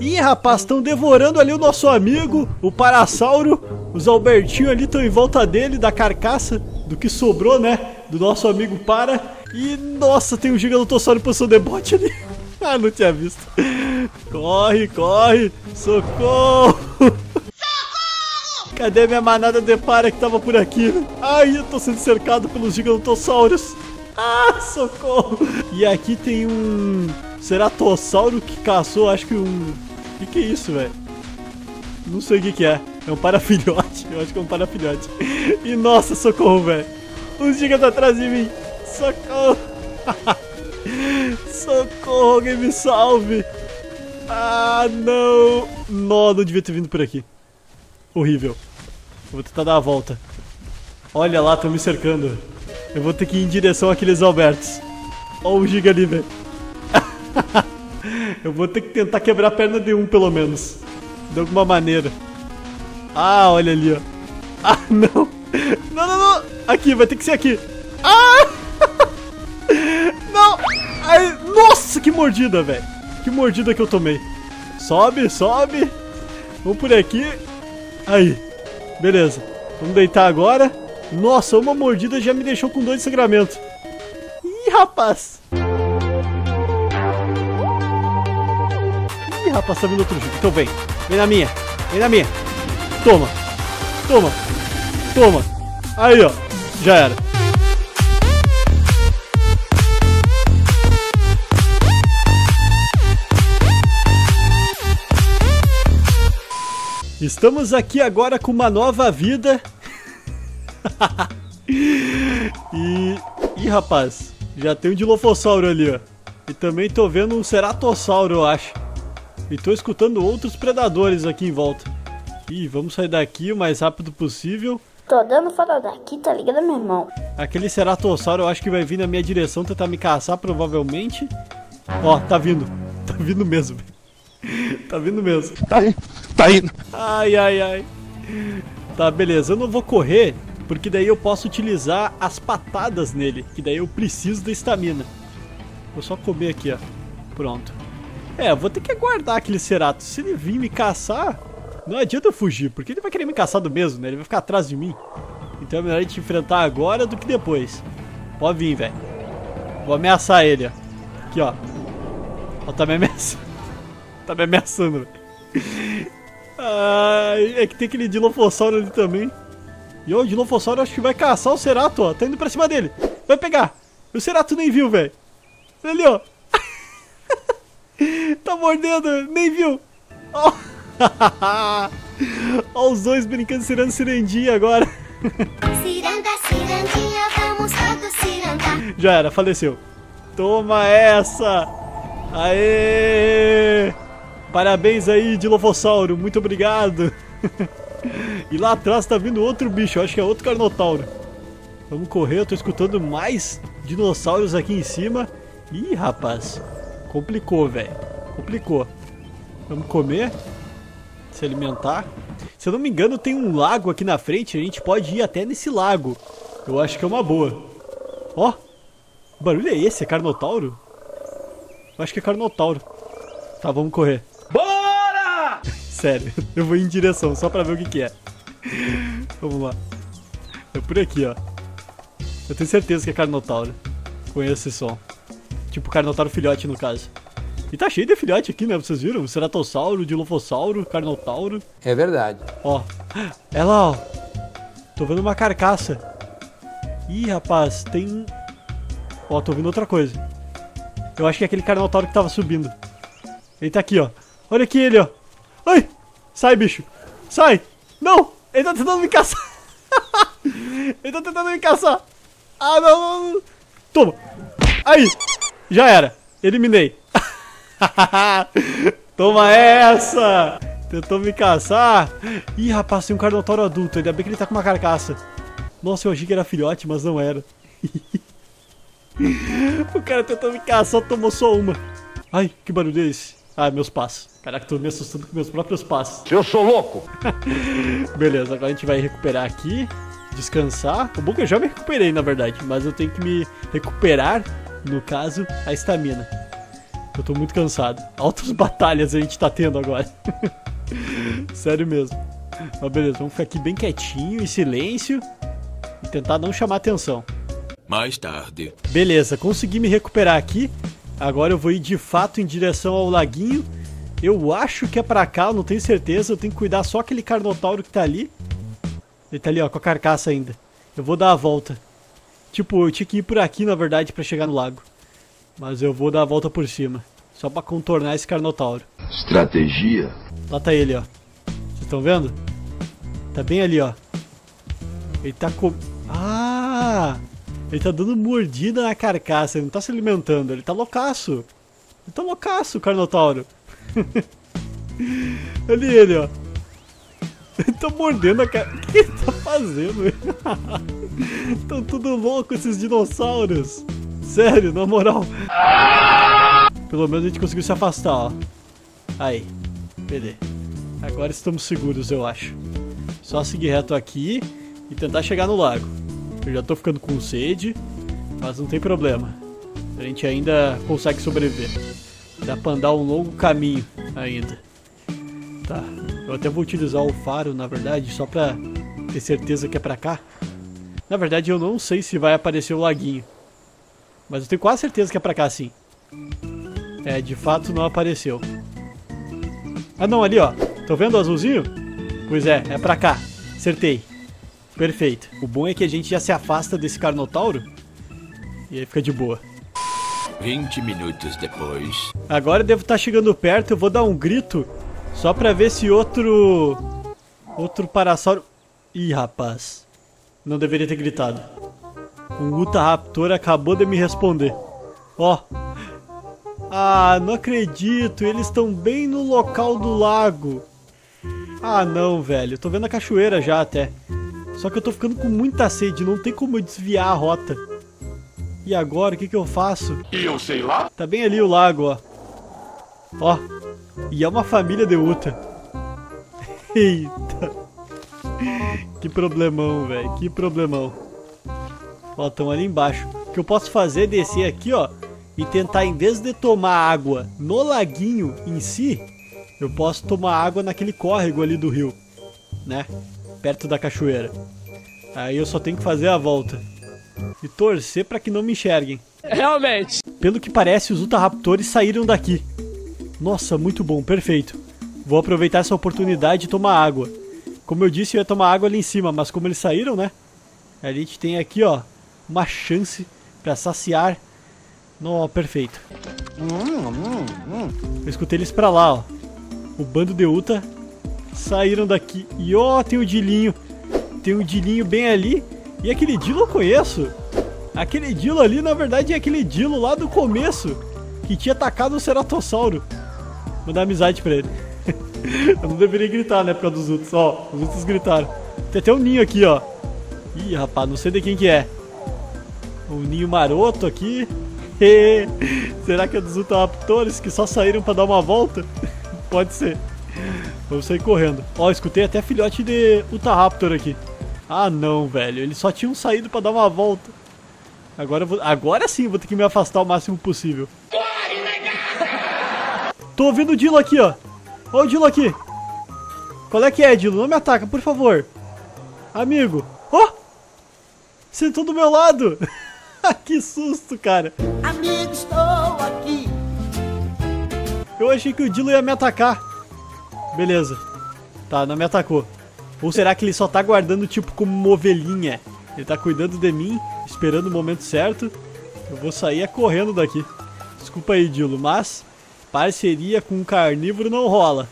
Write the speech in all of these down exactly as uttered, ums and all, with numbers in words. Ih, rapaz, estão devorando ali o nosso amigo, o Parasauro. Os Albertinho ali estão em volta dele, da carcaça, do que sobrou, né? Do nosso amigo Para. E, nossa, tem um Gigantossauro em posição de bote ali. Ah, não tinha visto. Corre, corre. Socorro. Socorro! Cadê minha manada de Para que tava por aqui? Ai, eu tô sendo cercado pelos Gigantossauros. Ah, socorro. E aqui tem um Ceratossauro que caçou, acho que um... O que, que é isso, velho? Não sei o que, que é. É um parafilhote. Eu acho que é um parafilhote. E nossa, socorro, velho. Os gigas tá atrás de mim. Socorro. Socorro, alguém me salve. Ah, não. Não, não devia ter vindo por aqui. Horrível. Eu vou tentar dar a volta. Olha lá, estão me cercando. Eu vou ter que ir em direção àqueles Albertos. Olha o giga ali, velho. Eu vou ter que tentar quebrar a perna de um, pelo menos. De alguma maneira. Ah, olha ali, ó. Ah, não. Não, não, não. Aqui, vai ter que ser aqui. Ah! Não. Ai, nossa, que mordida, velho. Que mordida que eu tomei. Sobe, sobe. Vamos por aqui. Aí. Beleza. Vamos deitar agora. Nossa, uma mordida já me deixou com dor de sangramento. Ih, rapaz. Rapaz, tá vindo outro jogo. Então vem. Vem na minha. Vem na minha. Toma. Toma. Toma. Aí, ó. Já era. Estamos aqui agora com uma nova vida. E... Ih, rapaz. Já tem um Dilofossauro ali, ó. E também tô vendo um Ceratossauro, eu acho. E tô escutando outros predadores aqui em volta. Ih, vamos sair daqui o mais rápido possível. Tô dando fora daqui, tá ligado, meu irmão? Aquele Ceratossauro eu acho que vai vir na minha direção tentar me caçar, provavelmente. Ó, tá vindo. Tá vindo mesmo. Tá vindo mesmo. Tá indo. Tá indo. Ai, ai, ai. Tá, beleza. Eu não vou correr, porque daí eu posso utilizar as patadas nele. Que daí eu preciso da estamina. Vou só comer aqui, ó. Pronto. É, vou ter que aguardar aquele Cerato. Se ele vir me caçar, não adianta eu fugir, porque ele vai querer me caçar do mesmo, né? Ele vai ficar atrás de mim. Então é melhor a gente enfrentar agora do que depois. Pode vir, velho. Vou ameaçar ele, ó. Aqui, ó. Ó, tá me ameaçando. Tá me ameaçando, velho. Ah, é que tem aquele Dilofossauro ali também. E ó, o Dilofossauro acho que vai caçar o Cerato, ó. Tá indo pra cima dele. Vai pegar. O Cerato nem viu, velho. Olha ali, ó. Tá mordendo, nem viu. Ó, oh. Oh, os dois brincando, cirando cirandinha agora. Ciranda, cirandinha, vamos todos cirandar. Já era, faleceu. Toma essa. Aê! Parabéns aí, Dilofossauro, muito obrigado. E lá atrás tá vindo outro bicho, acho que é outro Carnotauro. Vamos correr, eu tô escutando mais dinossauros aqui em cima. Ih, rapaz. Complicou, velho. Complicou. Vamos comer. Se alimentar. Se eu não me engano, tem um lago aqui na frente. A gente pode ir até nesse lago. Eu acho que é uma boa. Ó. Que barulho é esse? É Carnotauro? Eu acho que é Carnotauro. Tá, vamos correr. Bora! Sério. Eu vou em direção, só pra ver o que que é. Vamos lá. É por aqui, ó. Eu tenho certeza que é Carnotauro. Conheço esse som. Tipo o Carnotauro filhote, no caso. E tá cheio de filhote aqui, né? Vocês viram? Ceratossauro, Dilofossauro, Carnotauro. É verdade. Ó. É lá, ó. Tô vendo uma carcaça. Ih, rapaz, tem... Ó, tô vendo outra coisa. Eu acho que é aquele Carnotauro que tava subindo. Ele tá aqui, ó. Olha aqui ele, ó. Ai! Sai, bicho. Sai! Não! Ele tá tentando me caçar. Ele tá tentando me caçar. Ah, não, não. Toma. Aí. Já era, eliminei. Toma essa. Tentou me caçar. Ih, rapaz, tem um Carnotauro adulto. Ainda bem que ele tá com uma carcaça. Nossa, eu achei que era filhote, mas não era. O cara tentou me caçar, tomou só uma. Ai, que barulho é esse? Ah, meus passos. Caraca, tô me assustando com meus próprios passos. Eu sou louco. Beleza, agora a gente vai recuperar aqui. Descansar. O bom que eu já me recuperei, na verdade. Mas eu tenho que me recuperar. No caso, a estamina. Eu tô muito cansado. Altas batalhas a gente tá tendo agora. Sério mesmo. Mas beleza, vamos ficar aqui bem quietinho, em silêncio. E tentar não chamar atenção. Mais tarde. Beleza, consegui me recuperar aqui. Agora eu vou ir de fato em direção ao laguinho. Eu acho que é pra cá, eu não tenho certeza. Eu tenho que cuidar só aquele Carnotauro que tá ali. Ele tá ali, ó, com a carcaça ainda. Eu vou dar a volta. Tipo, eu tinha que ir por aqui, na verdade, pra chegar no lago. Mas eu vou dar a volta por cima. Só pra contornar esse Carnotauro. Estratégia. Lá tá ele, ó. Vocês estão vendo? Tá bem ali, ó. Ele tá com... Ah! Ele tá dando mordida na carcaça, ele não tá se alimentando, ele tá loucaço. Ele tá loucaço, o Carnotauro. Olha ele, ó. Ele tá mordendo a carcaça. O que ele tá fazendo? Tão tudo louco esses dinossauros. Sério, na moral. Pelo menos a gente conseguiu se afastar, ó. Aí. Beleza. Agora estamos seguros, eu acho. Só seguir reto aqui e tentar chegar no lago. Eu já tô ficando com sede, mas não tem problema. A gente ainda consegue sobreviver. Dá pra andar um longo caminho ainda. Tá, eu até vou utilizar o faro, na verdade, só pra ter certeza que é pra cá. Na verdade eu não sei se vai aparecer o laguinho, mas eu tenho quase certeza que é pra cá sim. É, de fato não apareceu. Ah não, ali ó, tô vendo o azulzinho? Pois é, é pra cá, acertei. Perfeito. O bom é que a gente já se afasta desse Carnotauro e aí fica de boa. vinte minutos depois. Agora eu devo estar chegando perto, eu vou dar um grito só pra ver se outro... Outro Parasauro... Ih, rapaz. Não deveria ter gritado. Um Utahraptor acabou de me responder. Ó. Ah, não acredito, eles estão bem no local do lago. Ah não, velho, eu tô vendo a cachoeira já até. Só que eu tô ficando com muita sede, não tem como eu desviar a rota. E agora, o que que eu faço? Eu sei lá. Tá bem ali o lago, ó. Ó, e é uma família de Uta. Eita. Que problemão, velho, que problemão. Ó, tão ali embaixo. O que eu posso fazer é descer aqui, ó, e tentar, em vez de tomar água no laguinho em si, eu posso tomar água naquele córrego ali do rio, né? Perto da cachoeira. Aí eu só tenho que fazer a volta e torcer pra que não me enxerguem. Realmente. Pelo que parece, os Utahraptores saíram daqui. Nossa, muito bom, perfeito. Vou aproveitar essa oportunidade e tomar água. Como eu disse, eu ia tomar água ali em cima, mas como eles saíram, né? A gente tem aqui, ó, uma chance pra saciar. Nossa, perfeito. Eu escutei eles pra lá, ó. O bando de Uta saíram daqui. E ó, tem o dilinho. Tem o dilinho bem ali. E aquele dilo eu conheço. Aquele dilo ali, na verdade, é aquele dilo lá do começo que tinha atacado o Ceratossauro. Vou dar amizade pra ele. Eu não deveria gritar, né, por causa dos outros. Ó, os outros gritaram. Tem até um ninho aqui, ó. Ih, rapaz, não sei de quem que é. Um ninho maroto aqui. Será que é dos Utahraptores que só saíram pra dar uma volta? Pode ser. Vou sair correndo. Ó, oh, escutei até filhote de Utahraptor aqui. Ah não, velho. Eles só tinham saído pra dar uma volta. Agora eu vou... Agora sim eu vou ter que me afastar o máximo possível. Corre, legal! Tô ouvindo o Dilo aqui, ó. Ó o Dilo aqui. Qual é que é, Dilo? Não me ataca, por favor. Amigo. Ó! Oh! Sentou do meu lado. Que susto, cara. Amigo, estou aqui. Eu achei que o Dilo ia me atacar. Beleza. Tá, não me atacou. Ou será que ele só tá guardando tipo como uma ovelhinha? Ele tá cuidando de mim, esperando o momento certo. Eu vou sair correndo daqui. Desculpa aí, Dilo, mas parceria com um carnívoro não rola.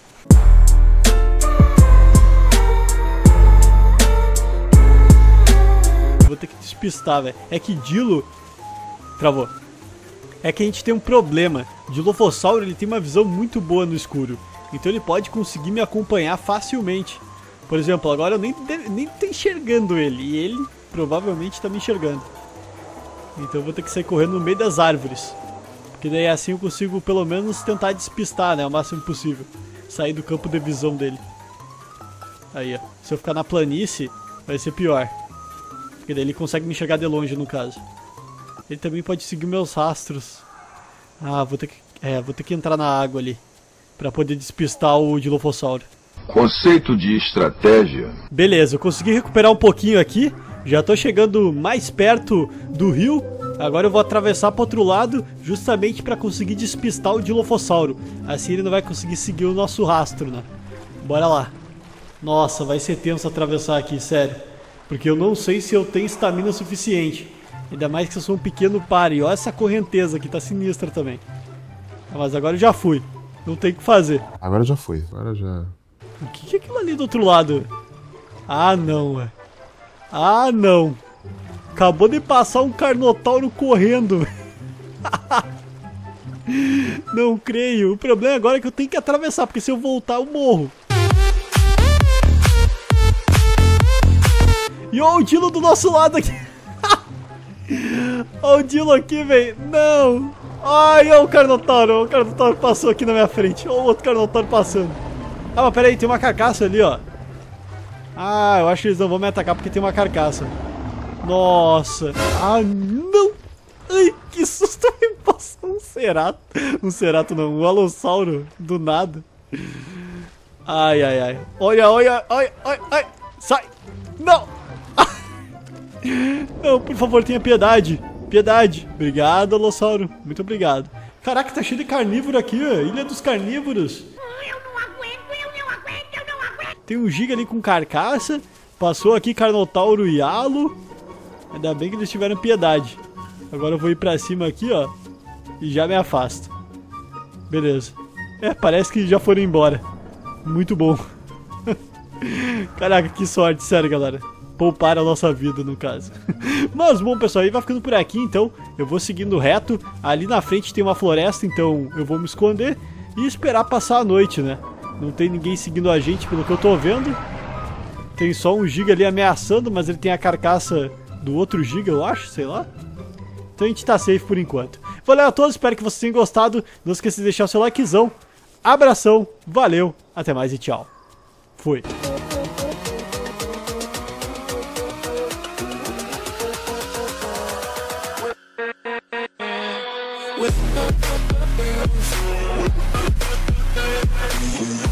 Vou ter que despistar, velho. É que Dilo... Travou. É que a gente tem um problema. Dilofossauro, ele tem uma visão muito boa no escuro. Então ele pode conseguir me acompanhar facilmente. Por exemplo, agora eu nem, nem tô enxergando ele. E ele provavelmente tá me enxergando. Então eu vou ter que sair correndo no meio das árvores. Porque daí assim eu consigo pelo menos tentar despistar, né? O máximo possível. Sair do campo de visão dele. Aí, ó. Se eu ficar na planície, vai ser pior. Porque daí ele consegue me enxergar de longe, no caso. Ele também pode seguir meus rastros. Ah, vou ter que É, vou ter que entrar na água ali pra poder despistar o Dilofossauro. Conceito de estratégia. Beleza, eu consegui recuperar um pouquinho aqui. Já tô chegando mais perto do rio. Agora eu vou atravessar pro outro lado, justamente pra conseguir despistar o Dilofossauro. Assim ele não vai conseguir seguir o nosso rastro, né? Bora lá. Nossa, vai ser tenso atravessar aqui, sério. Porque eu não sei se eu tenho estamina suficiente. Ainda mais que eu sou um pequeno páreo. Olha essa correnteza aqui, tá sinistra também. Mas agora eu já fui. Não tem o que fazer. Agora eu já fui. Agora já... O que é aquilo ali do outro lado? Ah, não, velho. Ah, não. Acabou de passar um Carnotauro correndo. Não creio. O problema agora é que eu tenho que atravessar, porque se eu voltar eu morro. E olha o Dilo do nosso lado aqui. Olha o Dilo aqui, velho. Não. Ai, olha o Carnotauro. O Carnotauro passou aqui na minha frente. Olha o outro Carnotauro passando. Ah, mas peraí, tem uma carcaça ali, ó. Ah, eu acho que eles não vão me atacar porque tem uma carcaça. Nossa. Ah, não. Ai, que susto. Me passou um cerato. Um cerato não, um alossauro. Do nada. Ai, ai, ai. Olha, olha, olha, olha, olha. Sai. Não. Não, por favor, tenha piedade. Piedade. Obrigado, alossauro. Muito obrigado. Caraca, tá cheio de carnívoro aqui, ó. Ilha dos carnívoros. Eu não aguento, eu não aguento, eu não aguento. Tem um giga ali com carcaça. Passou aqui Carnotauro e Halo. Ainda bem que eles tiveram piedade. Agora eu vou ir pra cima aqui, ó. E já me afasto. Beleza. É, parece que já foram embora. Muito bom. Caraca, que sorte, sério, galera. Pouparam a nossa vida, no caso. Mas, bom, pessoal, aí vai ficando por aqui, então. Eu vou seguindo reto. Ali na frente tem uma floresta, então eu vou me esconder. E esperar passar a noite, né? Não tem ninguém seguindo a gente, pelo que eu tô vendo. Tem só um giga ali ameaçando, mas ele tem a carcaça do outro giga, eu acho, sei lá. Então a gente tá safe por enquanto. Valeu a todos, espero que vocês tenham gostado. Não esqueça de deixar o seu likezão. Abração, valeu, até mais e tchau. Fui. With